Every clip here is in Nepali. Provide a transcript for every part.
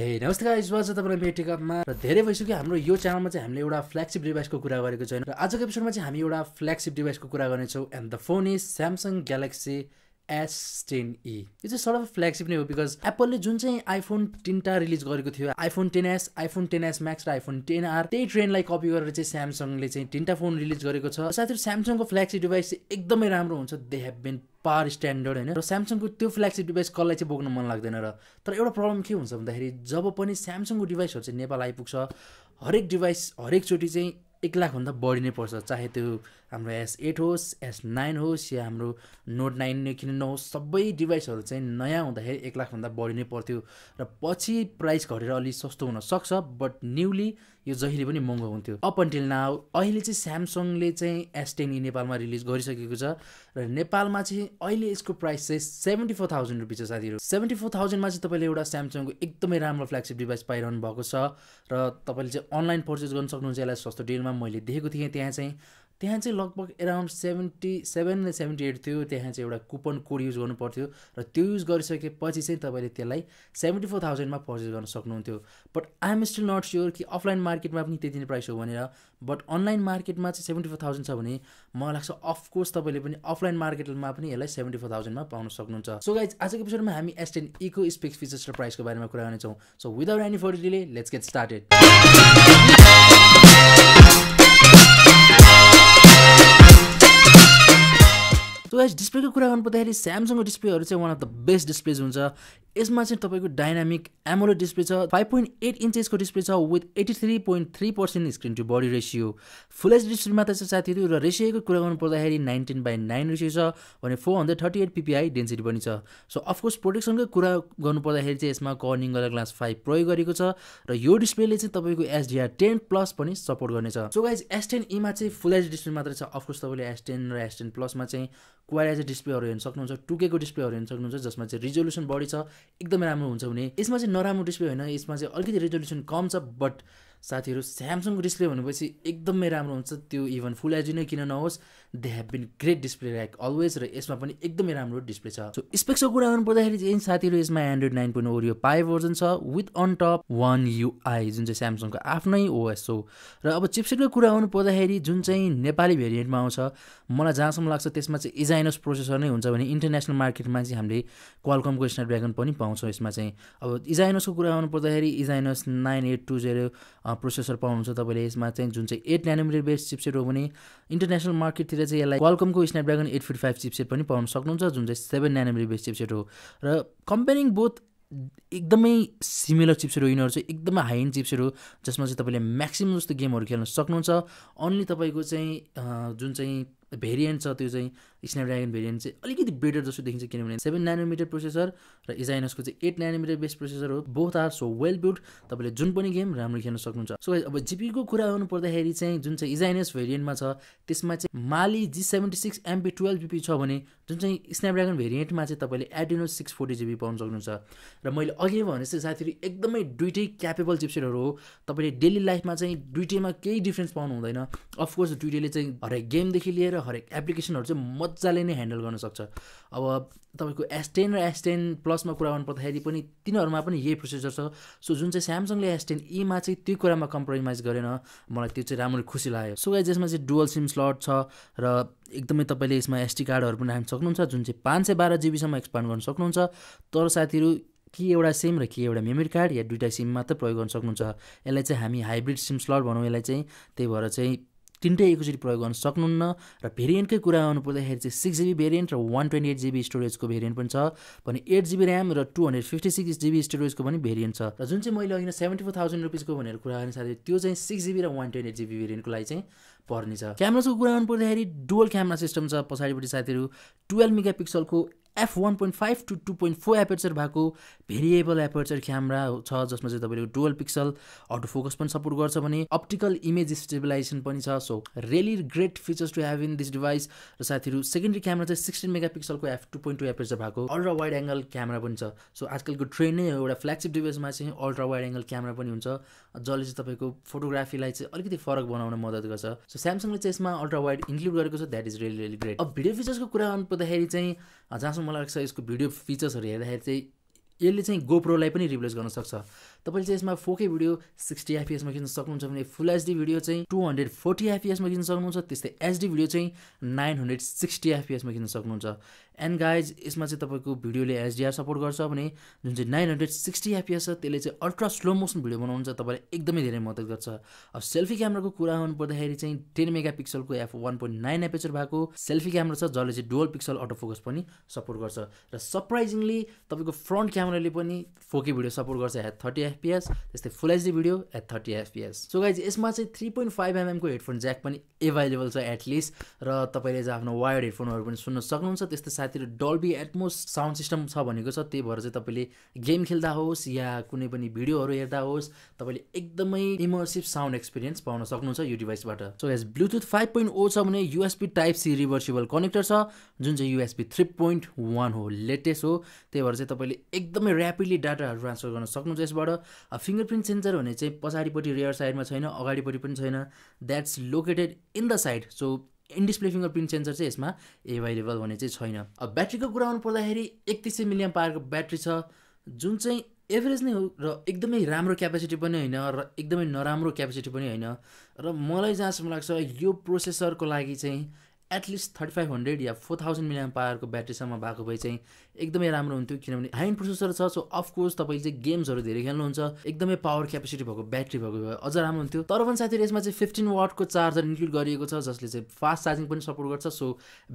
Hey, नमस्ते guys, what's up? I'm going to talk about this channel. We have a flagship device. And the phone is Samsung Galaxy S10e. It's a sort of a flagship new because Apple le jun chahi iPhone 10 ta release gareko थियो, iPhone 10s, iPhone 10s Max ra iPhone 10R त्यही ट्रेन्ड लाई कपी गरेर चाहिँ Samsung ले चाहिँ 10 ta phone release गरेको छ. साथै Samsung को flagship device एकदमै राम्रो हुन्छ. They have been par standard हैन. र Samsung को त्यो flagship device कल्लाई चाहिँ बोक्न मन लाग्दैन र. तर एउटा प्रब्लम के हुन्छ भन्दाखेरि जब पनि Samsung को device हरु चाहिँ नेपाल आइपुग्छ, हरेक device हरेक चोटी चाहिँ 1 लाख भन्दा बढी नै पर्छ. चाहे त्यो हाम्रो S8 होस्, S9 होस् या हाम्रो Node 9 नै किन नहोस्, सबै डिभाइसहरु चाहिँ नयाँ हुँदाखेरि 1 लाख भन्दा बढी नै पर्थ्यो र पछि प्राइस घटेर अलि सस्तो हुन सक्छ, बट न्यूली यो जहिले पनि महँगो हुन्थ्यो. अप अनटिल नाउ अहिले चाहिँ Samsung ले चाहिँ S10e नेपालमा रिलिज गरिसकेको छ र नेपालमा चाहिँ अहिले यसको प्राइस चाहिँ 74000 रुपैयाँ छ साथीहरु. 74000 मा चाहिँ तपाईले एउटा Samsung को एकदमै राम्रो फ्ल्यागशिप डिभाइस पाइरहनु भएको छ र तपाईले चाहिँ अनलाइन पर्चेस गर्न सक्नुहुन्छ. यसलाई सस्तो डिलमा मैले देखेको थिए. त्यहाँ चाहिँ लगभग अराउन्ड 77 या 78 थियो. त्यहाँ चाहिँ एउटा कुपन कोड युज गर्नु पर्थ्यो र त्यो युज गरिसकेपछि चाहिँ तपाईले त्यसलाई 74000 मा पर्चेस गर्न सक्नुहुन्थ्यो. But I am still not sure कि अफलाइन मार्केटमा पनि त्यति नै प्राइस हो भनेर, बट अनलाइन मार्केटमा चाहिँ 74000 छ भने मलाई लाग्छ अफ कोर्स तपाईले पनि अफलाइन मार्केटमा पनि यसलाई 74000 मा पाउन सक्नुहुन्छ. सो गाइस, आजको एपिसोडमा हामी S10e को स्पेक्स, फिचर्स र प्राइसको बारेमा कुरा गर्नेछौं. So without any further delay let's get started. So guys, display को कुरा गर्नु पर्दाखेरि Samsung को डिस्प्ले हरु चाहिँ one of the best displays हुन्छ. यसमा चाहिँ तपाईको डायनामिक AMOLED डिस्प्ले छ, 5.8 इन्चेस को डिस्प्ले छ with 83.3% screen to body ratio. Full HD display मात्र छ साथीहरु र रेशियोको कुरा गर्नु पर्दाखेरि 19:9 रेशियो छ भने 438 ppi डेन्सिटी पनि छ. सो अफ कोर्स प्रोटेक्सनको कुरा गर्नु पर्दाखेरि चाहिँ यसमा Corning Gorilla Glass 5 प्रयोग गरेको छ र यो डिस्प्लेले चाहिँ तपाईको HDR10 प्लस पनि सपोर्ट गर्नेछ. सो गाइस, S10e मा चाहिँ फुल एचडी डिस्प्ले मात्र छ. अफ कोर्स तपाईले S10 र S10 प्लस मा चाहिँ क्वाड एज डिस्प्लेहरु हेर्न सक्नुहुन्छ, 2K को डिस्प्लेहरु हेर्न सक्नुहुन्छ जसमा चाहिँ रिजोल्युसन बढी छ, एकदमै राम्रो हुन्छ भने. यसमा चाहिँ नराम्रो डिस्प्ले हैन, यसमा चाहिँ अलिकति रिजोल्युसन कम छ, बट साथीहरु Samsung को डिस्प्ले भनेपछि एकदमै राम्रो हुन्छ. त्यो इभन फुल एज नै किन नहोस्, they have been great display like always र यसमा पनि एकदमै राम्रो डिस्प्ले छ. सो स्पेक्सको कुरा गर्नु पर्दाखेरि चाहिँ साथीहरु यसमा Android 9.0 Oreo 5 भर्जन छ विथ अन टप 1 UI जुन चाहिँ Samsung को आफ्नै OS हो. र अब चिपसेटको कुरा गर्नु पर्दाखेरि जुन चाहिँ नेपाली भेरिएन्टमा आउँछ, मलाई जहाँसम्म लाग्छ त्यसमा चाहिँ Exynos प्रोसेसर नै हुन्छ भने इन्टरनेशनल मार्केटमा चाहिँ हामीले Qualcomm को Snapdragon पनि पाउँछौ. यसमा चाहिँ अब Exynos को कुरा गर्नु पर्दाखेरि Exynos 9820 प्रोसेसर पाउनुहुन्छ तपाईले. यसमा चाहिँ जुन चाहिँ 8 नैनोमीटर बेस चिपसेट हो भने इन्टरनेशनल मार्केटतिर चाहिँ यसलाई Qualcomm को Snapdragon 855 चिपसेट पनि पाउन सक्नुहुन्छ जुन चाहिँ 7 नैनोमीटर बेस चिपसेट हो. र कम्पेयरिङ बोथ एकदमै सिमिलर चिपसेट हो. यिनीहरु चाहिँ एकदमै हाई एन्ड चिपसेट हो जसमा चाहिँ तपाईले म्याक्सिमम जस्तो गेमहरु खेल्न सक्नुहुन्छ. ओन्ली तपाईको चाहिँ जुन चाहिँ भेरिएन्ट छ त्यो चाहिँ Snapdragon भेरिएन्ट चाहिँ अलिकति बेटर जस्तो देखिन्छ किनभने 7 नैनोमीटर प्रोसेसर र Exynos को चाहिँ 8 नैनोमीटर बेस प्रोसेसर हो. Both are so well built, तपाईले जुन पनि गेम राम्रो खेल्न सक्नुहुन्छ. सो गाइस, अब जीपी को कुरा गर्नु पर्दाखेरि चाहिँ जुन चाहिँ Exynos भेरिएन्टमा छ त्यसमा चाहिँ Mali G76 MP12 GPU छ भने जुन चाहिँ Snapdragon भेरिएन्टमा चाहिँ तपाईले Adreno 640 GB पाउन सक्नुहुन्छ. र मैले अघि भने चाहिँ साथीहरु एकदमै दुईटै क्यापेबल चिपसेटहरु हो. तपाईले डेली लाइफमा चाहिँ दुईटैमा केही डिफरेन्स पाउनु हुँदैन. अफ कोर्स दुईटैले चाहिँ हरेक गेम देखि लिएर हरेक एप्लिकेशनहरु चाहिँ मज्जाले नै ह्यान्डल गर्न सक्छ. अब तपाईको S10 र S10 प्लस मा कुरा गर्न पर्दाखेरि पनि तिनीहरुमा पनि यही प्रोसेसर छ. सो जुन चाहिँ Samsung ले S10e मा चाहिँ त्यो कुरामा कम्प्रोमाइज गरेन, मलाई त्यो चाहिँ राम्रो खुसी लाग्यो. सो गाइस, यसमा चाहिँ डुअल सिम स्लट छ र एकदमै तपाईले यसमा SD कार्डहरु पनि राख्न सक्नुहुन्छ जुन चाहिँ 512 GB सम्म एक्सपान्ड गर्न सक्नुहुन्छ. तर साथीहरु कि एउटा सिम र कि एउटा मेमोरी कार्ड या दुईटा सिम मात्र प्रयोग गर्न सक्नुहुन्छ. यसलाई चाहिँ हामी हाइब्रिड सिम स्लट भनौं. यसलाई चाहिँ त्यही भएर चाहिँ तिनटै एकैचोटी प्रयोग गर्न सक्नुहुन्न. र भेरिएन्टकै कुरा आउनु पर्दाखेरि चाहिँ 6GB भेरिएन्ट र 128GB स्टोरेजको भेरिएन्ट पनि छ भने 8GB RAM र 256GB स्टोरेजको पनि भेरिएन्ट छ. र जुन चाहिँ मैले अघि 74000 रुपैयाँको भनेर कुरा गर्ने साथै त्यो चाहिँ 6GB र 128GB भेरिएन्टको लागि चाहिँ पर्ने छ. क्यामेराको कुरा आउनु पर्दाखेरि डुअल क्यामेरा सिस्टम छ पछाडीपटि साथीहरु. 12 मेगापिक्सलको f1.5 to 2.4 एपर्चर भएको भेरिएबल एपर्चर क्यामेरा छ जसमा चाहिँ तपाईले डुअल पिक्सल अटो फोकस पनि सपोर्ट गर्छ भने अप्टिकल इमेज स्टेबिलाइजेसन पनि छ. So really great features to have in this device. र साथीहरु सेकेन्डरी क्यामेरा चाहिँ 16 मेगापिक्सलको f2.2 एपर्चर भएको अल्ट्रा वाइड एंगल क्यामेरा पनि छ. सो आजकलको ट्रेन्ड नै एउटा फ्ल्यागशिप डिभाइसमा चाहिँ अल्ट्रा वाइड एंगल क्यामेरा पनि हुन्छ जसले चाहिँ तपाईको फोटोग्राफीलाई चाहिँ अलिकति फरक बनाउन मद्दत गर्छ. सो Samsung ले चाहिँ यसमा अल्ट्रा वाइड इन्क्लुड गरेको छ, that is really really great. अब भिडियो फिचर्सको कुरा गर्नु पर्दाखेरि चाहिँ मलाई लाग्छ यसको भिडियो फिचर्सहरु हेर्दाखेरि चाहिँ यसले चाहिँ GoPro लाई पनि रिप्लेस गर्न सक्छ. तपाईले यसमा 4K भिडियो 60fps मा खिच्न सक्नुहुन्छ भने फुल एचडी भिडियो चाहिँ 240fps मा खिच्न सक्नुहुन्छ त्यस्तै एचडी भिडियो चाहिँ 960fps मा खिच्न सक्नुहुन्छ एन्ड गाइज यसमा चाहिँ तपाईको भिडियोले HDR सपोर्ट गर्छ भने जुन चाहिँ 960fps छ त्यसले चाहिँ अल्ट्रा स्लो मोशन भिडियो बनाउनुहुन्छ तपाईले एकदमै धेरै मद्दत गर्छ अब सेल्फी क्यामेराको कुरा हुन पर्दाखेरि चाहिँ 10 मेगापिक्सलको f1.9 एपर्चर भएको सेल्फी क्यामेरा छ जसले चाहिँ डुअल पिक्सल अटो फोकस पनि सपोर्ट गर्छ र सरप्राइजिंगली तपाईको फ्रन्ट क्यामेराले पनि 4K भिडियो सपोर्ट गर्छ एट 30fps त्यस्तै full HD video at 30fps so guys यसमा चाहिँ 3.5mm को हेडफोन ज्याक पनि अवेलेबल छ एट लिस्ट र तपाईले चाहिँ आफ्नो वायर्ड हेडफोनहरु पनि सुन्न सक्नुहुन्छ त्यस्तै साथै डल्बी एटमोस साउन्ड सिस्टम छ भनेको छ त्यही भएर चाहिँ तपाईले गेम खेल्दा होस् या कुनै पनि भिडियोहरु हेर्दा होस् तपाईले एकदमै इमर्सिभ साउन्ड एक्सपीरियन्स पाउन सक्नुहुन्छ यो डिभाइसबाट सो गाइज ब्लुटुथ 5.0 छ भने USB Type-C रिभर्सिबल कनेक्टर छ जुन चाहिँ USB 3.1 हो लेटेस्ट हो त्यही भएर चाहिँ तपाईले एकदमै र्यापिडली डाटा ट्रान्सफर गर्न सक्नुहुन्छ यसबाट फिंगरप्रिन्ट सेन्सर भने चाहिँ पछाडीपटि रियर साइडमा छैन अगाडीपटि पनि छैन that's located in the side so in display fingerprint sensor चाहिँ यसमा अवेलेबल भने चाहिँ छैन अब ब्याट्रीको कुरा आउनु पर्दाखेरि 3100 मिलियम पावरको ब्याट्री छ जुन चाहिँ एभरेज नै हो र एकदमै राम्रो क्यापेसिटी पनि हैन र एकदमै नराम्रो क्यापेसिटी पनि हैन र मलाई जहाँसम्म लाग्छ यो प्रोसेसरको लागि चाहिँ एट लिस्ट 3500 या 4000 मिलियम पावरको ब्याट्री सम्म भएको भए चाहिँ एकदमै राम्रो हुन्थ्यो किनभने हाई एन्ड प्रोसेसर छ सो अफ कोर्स तपाईले चाहिँ गेम्सहरु धेरै खेल्नुहुन्छ एकदमै पावर क्यापेसिटी भएको ब्याट्री भएको भए अझ राम्रो हुन्थ्यो तर पनि साथीहरु यसमा चाहिँ 15 वाट को चार्जर इन्क्लुड गरिएको छ जसले चाहिँ फास्ट चार्जिङ पनि सपोर्ट गर्छ सो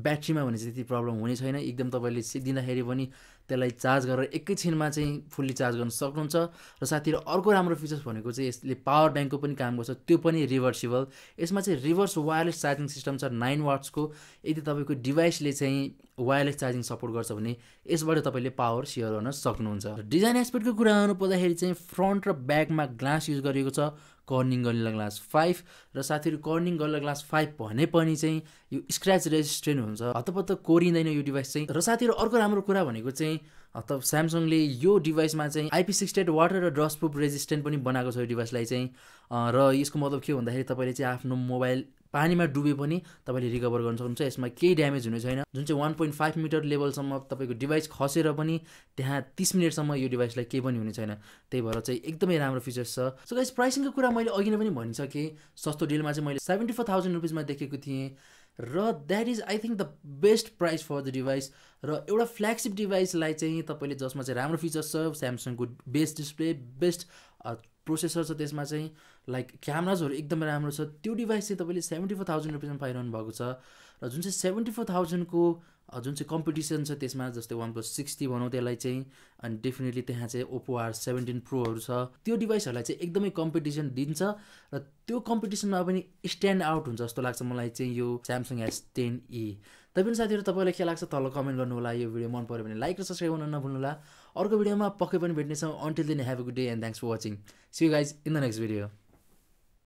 ब्याट्रीमा भने चाहिँ त्यति प्रब्लम हुने छैन एकदम तपाईले सिदिँदाखेरि पनि त्यसलाई चार्ज गरेर एकैछिनमा चाहिँ फुल्ली चार्ज गर्न सक्नुहुन्छ र साथीहरु अर्को राम्रो फिचर्स भनेको चाहिँ यसले पावर ब्याङ्कको पनि काम गर्छ त्यो पनि रिभर्सिबल यसमा चाहिँ रिभर्स वायरलेस चार्जिङ सिस्टम छ 9 वाट्स को यदि तपाईको डिभाइसले चाहिँ वायरलेस चार्जिङ सपोर्ट गर्छ भने यसबाट तपाईले पावर शेयर गर्न सक्नुहुन्छ डिजाइन एस्पेक्टको कुरा आउनु पर्दाखेरि चाहिँ फ्रन्ट र ब्याकमा ग्लास युज गरिएको छ Corning Gorilla Glass 5 र साथीहरु Corning Gorilla Glass 5 भने पनि चाहिँ यो स्क्रैच रेजिस्टेन्ट हुन्छ हतपत कोरिदैन यो डिभाइस चाहिँ र साथीहरु अर्को राम्रो कुरा भनेको चाहिँ अब Samsung ले यो डिभाइसमा चाहिँ IP68 वाटर र डस्ट प्रुफ रेजिस्टेन्ट पनि बनाएको छ यो डिभाइसलाई चाहिँ र यसको मतलब के भन्दाखेरि तपाईले चाहिँ आफ्नो मोबाइल पानीमा डुबे पनि तपाईले रिकभर गर्न सक्नुहुन्छ यसमा केही ड्यामेज हुने छैन जुन चाहिँ 1.5 मिटर लेभल सम्म तपाईको डिभाइस खसेर पनि त्यहाँ 30 मिनेट सम्म यो डिभाइसलाई केही पनि हुने छैन त्यही भएर चाहिँ एकदमै राम्रो फिचर्स छ सो गाइस प्राइसिङको कुरा मैले अघि नै पनि भनिसके सस्तो डिलमा चाहिँ मैले 74000 रुपैयाँ मा देखेको थिए र that is I think the best price for the device र एउटा फ्ल्यागशिप डिभाइसलाई चाहिँ तपाईले जसमा चाहिँ राम्रो फिचर्स छ Samsung को बेस्ट डिस्प्ले बेस्ट प्रोसेसर छ त्यसमा चाहिँ लाइक क्यामेराजहरु एकदम राम्रो छ त्यो डिभाइस चाहिँ तपाईले 74000 रुपैयाँ मा पाइरहनु भएको छ र जुन चाहिँ 74000 को जुन चाहिँ कम्पिटिसन छ त्यसमा जस्तै OnePlus 60 बनाउ त्यसलाई चाहिँ अनि डेफिनेटली त्यहाँ चाहिँ Oppo R17 Pro हरु छ त्यो डिभाइसहरुलाई चाहिँ एकदमै कम्पिटिसन दिन्छ र त्यो कम्पिटिसनमा पनि स्ट्यान्ड आउट हुन्छ जस्तो लाग्छ मलाई चाहिँ यो Samsung S10e तपाईहरु साथीहरु तपाईलाई के लाग्छ तल कमेन्ट गर्नु होला यो भिडियो मन पर्यो भने लाइक र सब्स्क्राइब गर्न नभुल्नु होला अर्को भिडियोमा पक्कै पनि भेट्नेछौं until then have a good day and thanks for watching see you guys in the next video